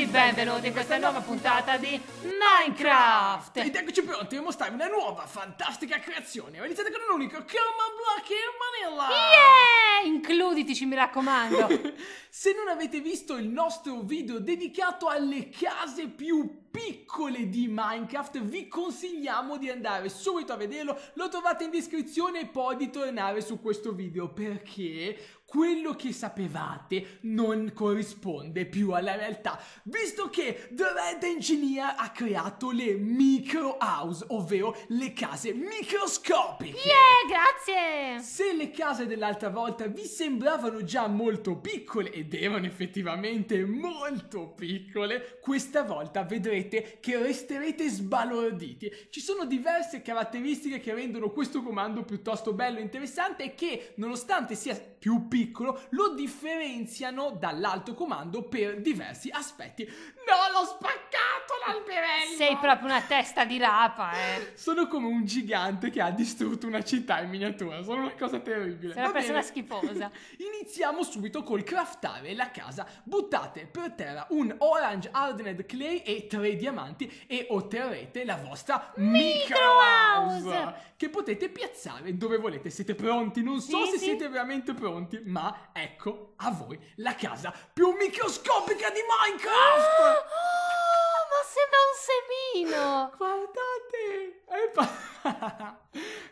amici, benvenuti in questa nuova puntata di Minecraft! Ed eccoci pronti a mostrarvi una nuova fantastica creazione realizzata con un unico common block in vanilla! Yeah! Includitici, mi raccomando! Se non avete visto il nostro video dedicato alle case più piccole di Minecraft, vi consigliamo di andare subito a vederlo, lo trovate in descrizione e poi di tornare su questo video perché quello che sapevate non corrisponde più alla realtà, visto che The Red Engineer ha creato le micro house, ovvero le case microscopiche. Yeah, grazie! Se le case dell'altra volta vi sembravano già molto piccole, ed erano effettivamente molto piccole, questa volta vedrete che resterete sbalorditi. Ci sono diverse caratteristiche che rendono questo comando piuttosto bello e interessante e che, nonostante sia più piccolo, lo differenziano dall'altro comando per diversi aspetti. No, l'ho spaccato l'alberello! Sei proprio una testa di rapa, eh! Sono come un gigante che ha distrutto una città in miniatura, sono una cosa terribile. Sei una persona schifosa. Iniziamo subito col craftare la casa. Buttate per terra un orange hardened clay e 3 diamanti e otterrete la vostra micro house che potete piazzare dove volete. Siete pronti? Non so se siete veramente pronti, ma ecco a voi la casa più microscopica di Minecraft! Ma sembra un semino! Guardate!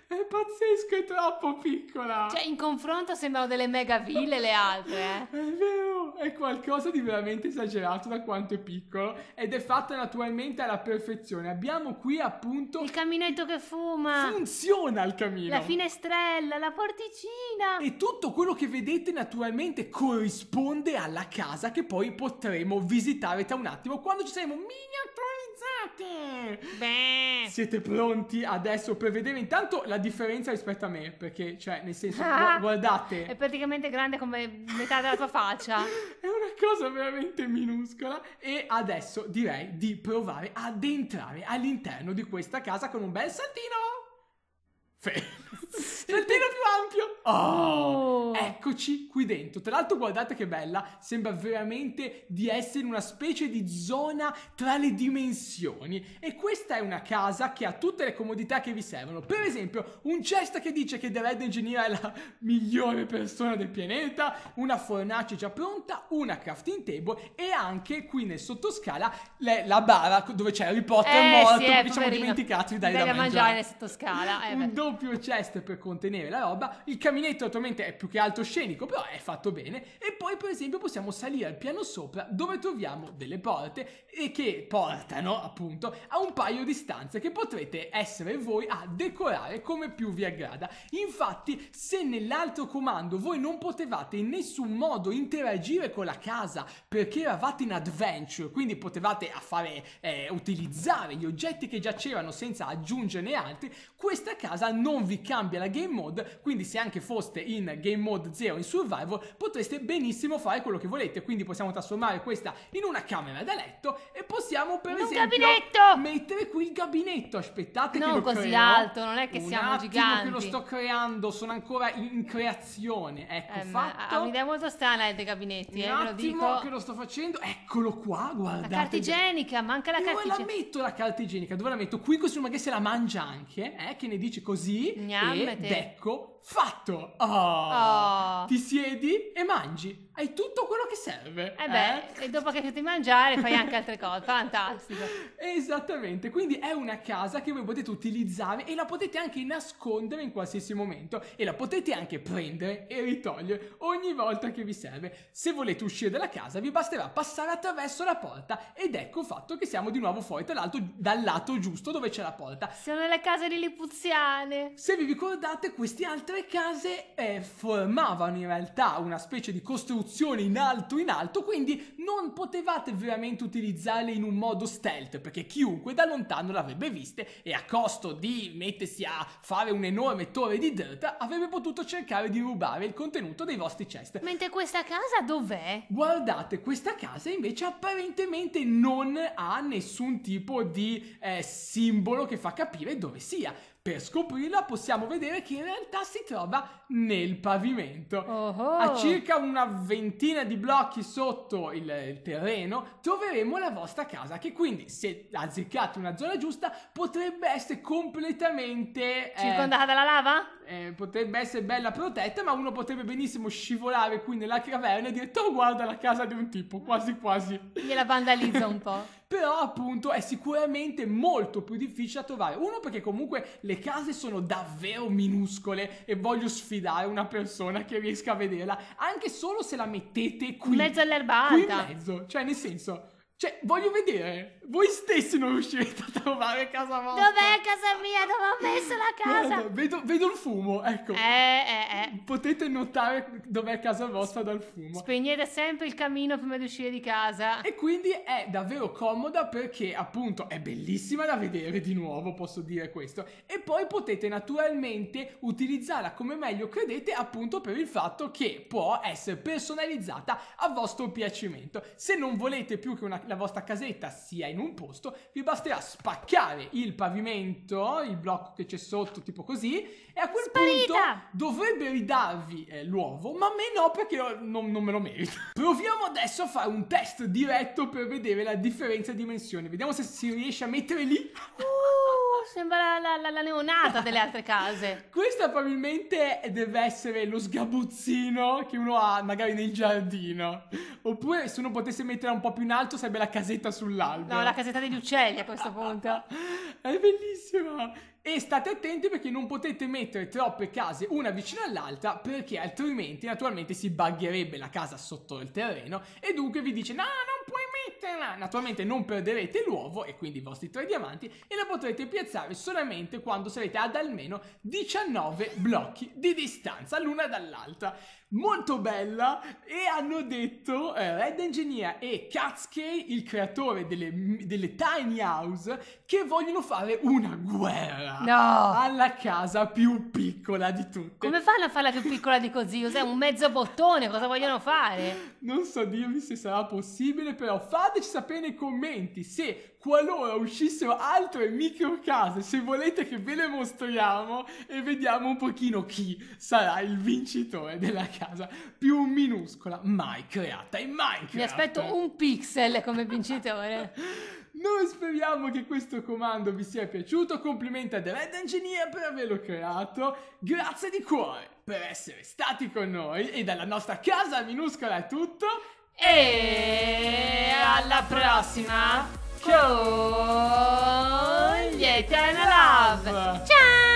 È pazzesco, è troppo piccola! Cioè, in confronto sembrano delle mega ville le altre, eh? È vero, è qualcosa di veramente esagerato da quanto è piccolo ed è fatta naturalmente alla perfezione. Abbiamo qui appunto... il caminetto che fuma! Funziona il camino! La finestrella, la porticina! E tutto quello che vedete naturalmente corrisponde alla casa che poi potremo visitare tra un attimo quando ci saremo miniaturizzati! Beh! Siete pronti adesso per vedere intanto la differenza rispetto a me? Perché, cioè, nel senso, guardate, è praticamente grande come metà della tua faccia. È una cosa veramente minuscola. E adesso direi di provare ad entrare all'interno di questa casa con un bel saltino. Saltino più ampio. Oh, eccoci qui dentro. Tra l'altro guardate che bella, sembra veramente di essere una specie di zona tra le dimensioni. E questa è una casa che ha tutte le comodità che vi servono. Per esempio un cesta che dice che The Red Engineer è la migliore persona del pianeta, una fornace già pronta, una crafting table e anche qui nel sottoscala la bara dove c'è Harry Potter morto, sì, perché ci siamo dimenticati di dare da mangiare nel sottoscala. Un doppio chest per contenere la roba, il caminetto attualmente è più che altro scenico, però è fatto bene. E poi per esempio possiamo salire al piano sopra dove troviamo delle porte e che portano appunto a un paio di stanze che potrete essere voi a decorare come più vi aggrada. Infatti se nell'altro comando voi non potevate in nessun modo interagire con la casa perché eravate in adventure, quindi potevate utilizzare gli oggetti che già c'erano senza aggiungerne altri, questa casa non vi cambia la game mode, quindi se anche foste in game mode 0 in survival potreste benissimo fare quello che volete. Quindi possiamo trasformare questa in una camera da letto e possiamo per esempio mettere qui il gabinetto. Aspettate che lo creo. Non così alto, non è che siamo giganti. Che lo sto creando, sono ancora in creazione. Ecco fatto. Ha un'idea molto strana dei gabinetti, ve lo dico. Un attimo che lo sto facendo, eccolo qua, guardate. La carta igienica, manca la carta igienica. Dove la metto la carta igienica? Dove la metto? Qui così magari se la mangia anche, che ne dici così? Ed ecco fatto! Ti siedi e mangi, hai tutto quello che serve. E dopo che ti mangiare fai anche altre cose, fantastico. Esattamente, quindi è una casa che voi potete utilizzare e la potete anche nascondere in qualsiasi momento e la potete anche prendere e ritogliere ogni volta che vi serve. Se volete uscire dalla casa vi basterà passare attraverso la porta ed ecco fatto che siamo di nuovo fuori, tra l'altro dal lato giusto dove c'è la porta. Sono le case di Lipuziane. Se vi ricordate queste altre case formavano in realtà una specie di costruzione in alto, quindi non potevate veramente utilizzarle in un modo stealth perché chiunque da lontano l'avrebbe viste e a costo di mettersi a fare un'enorme torre di dirt avrebbe potuto cercare di rubare il contenuto dei vostri chest. Mentre questa casa dov'è? Guardate, questa casa invece apparentemente non ha nessun tipo di simbolo che fa capire dove sia. Per scoprirla possiamo vedere che in realtà si trova nel pavimento. A circa una ventina di blocchi sotto il terreno troveremo la vostra casa, che quindi, se azzeccate una zona giusta, potrebbe essere completamente... circondata dalla lava? Potrebbe essere bella protetta, ma uno potrebbe benissimo scivolare qui nella caverna e dire: oh, guarda la casa di un tipo, quasi quasi. Gliela vandalizza un po'. Però appunto è sicuramente molto più difficile da trovare. Uno, perché comunque le case sono davvero minuscole e voglio sfidare una persona che riesca a vederla, anche solo se la mettete qui in mezzo all'erba alta. Qui in mezzo, cioè nel senso, cioè voglio vedere, voi stessi non riuscirete a trovare casa vostra. Dov'è casa mia? Dove ho messo la casa? Guarda, vedo il fumo, ecco. Potete notare dov'è casa vostra dal fumo. Spegnete sempre il camino prima di uscire di casa. E quindi è davvero comoda, perché appunto è bellissima da vedere, di nuovo posso dire questo. E poi potete naturalmente utilizzarla come meglio credete, appunto per il fatto che può essere personalizzata a vostro piacimento. Se non volete più che la vostra casetta sia in un posto, vi basterà spaccare il pavimento, il blocco che c'è sotto, tipo così, e a quel punto dovrebbe ridarvi l'uovo, ma a me no, perché io non me lo merito. Proviamo adesso a fare un test diretto per vedere la differenza di dimensioni. Vediamo se si riesce a mettere lì. Sembra la neonata delle altre case. Questa probabilmente deve essere lo sgabuzzino che uno ha magari nel giardino. Oppure, se uno potesse mettere un po' più in alto, sarebbe la casetta sull'albero. No, la casetta degli uccelli a questo punto. È bellissima. E state attenti, perché non potete mettere troppe case una vicino all'altra, perché altrimenti naturalmente si buggerebbe la casa sotto il terreno e dunque vi dice: no, non puoi metterla. Naturalmente non perderete l'uovo e quindi i vostri 3 diamanti, e la potrete piazzare solamente quando sarete ad almeno 19 blocchi di distanza l'una dall'altra. Molto bella. E hanno detto Red Engineer e Katsuke, il creatore delle tiny house, che vogliono fare una guerra. No. Alla casa più piccola di tutte. Come fanno a farla più piccola di così? Cos'è, un mezzo bottone? Cosa vogliono fare? Non so dirvi se sarà possibile, però fateci sapere nei commenti se, qualora uscissero altre micro case, se volete che ve le mostriamo, e vediamo un pochino chi sarà il vincitore della casa più minuscola mai creata in Minecraft. Mi aspetto un pixel come vincitore. Noi speriamo che questo comando vi sia piaciuto. Complimenti a The Red Engineer per averlo creato. Grazie di cuore per essere stati con noi, e dalla nostra casa minuscola è tutto. E alla prossima con gli EternaLove. Ciao!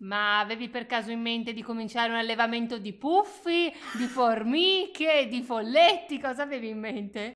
Ma avevi per caso in mente di cominciare un allevamento di puffi, di formiche, di folletti? Cosa avevi in mente?